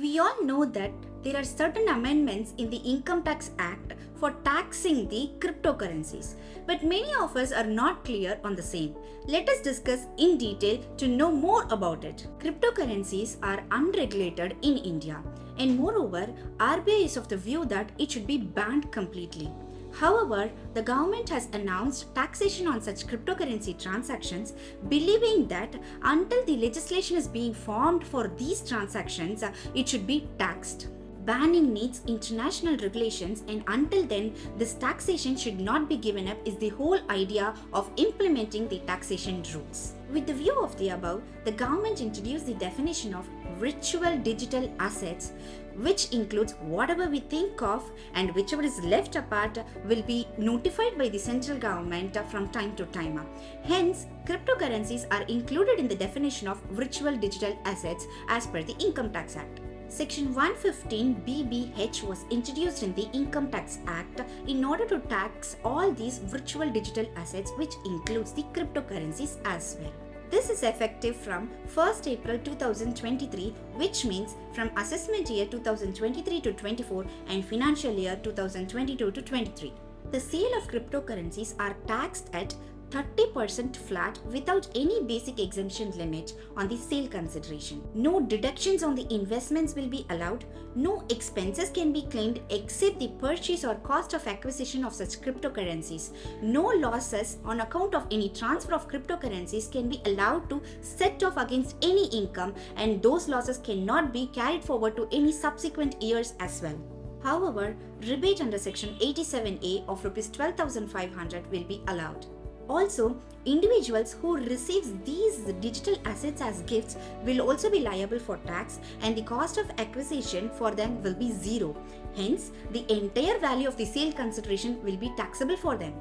We all know that there are certain amendments in the Income Tax Act for taxing the cryptocurrencies, but many of us are not clear on the same. Let us discuss in detail to know more about it. Cryptocurrencies are unregulated in India, and moreover, RBI is of the view that it should be banned completely. However, the government has announced taxation on such cryptocurrency transactions, believing that until the legislation is being formed for these transactions, it should be taxed. Banning needs international regulations, and until then, this taxation should not be given up is the whole idea of implementing the taxation rules. With the view of the above, the government introduced the definition of virtual digital assets, which includes whatever we think of, and whichever is left apart will be notified by the central government from time to time. Hence, cryptocurrencies are included in the definition of virtual digital assets as per the Income Tax Act. Section 115 BBH was introduced in the Income Tax Act in order to tax all these virtual digital assets, which includes the cryptocurrencies as well. This is effective from 1st April 2023, which means from assessment year 2023 to 24 and financial year 2022 to 23. The sale of cryptocurrencies are taxed at 30% flat without any basic exemption limit on the sale consideration. No deductions on the investments will be allowed. No expenses can be claimed except the purchase or cost of acquisition of such cryptocurrencies. No losses on account of any transfer of cryptocurrencies can be allowed to set off against any income, and those losses cannot be carried forward to any subsequent years as well. However, rebate under Section 87A of Rs. 12,500 will be allowed. Also, individuals who receives these digital assets as gifts will also be liable for tax, and the cost of acquisition for them will be zero. Hence, the entire value of the sale consideration will be taxable for them.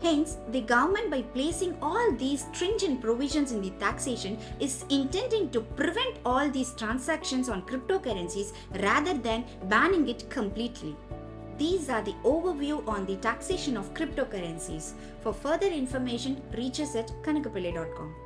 Hence, the government, by placing all these stringent provisions in the taxation, is intending to prevent all these transactions on cryptocurrencies rather than banning it completely. These are the overview on the taxation of cryptocurrencies. For further information, reach us at Kanakkupillai.com.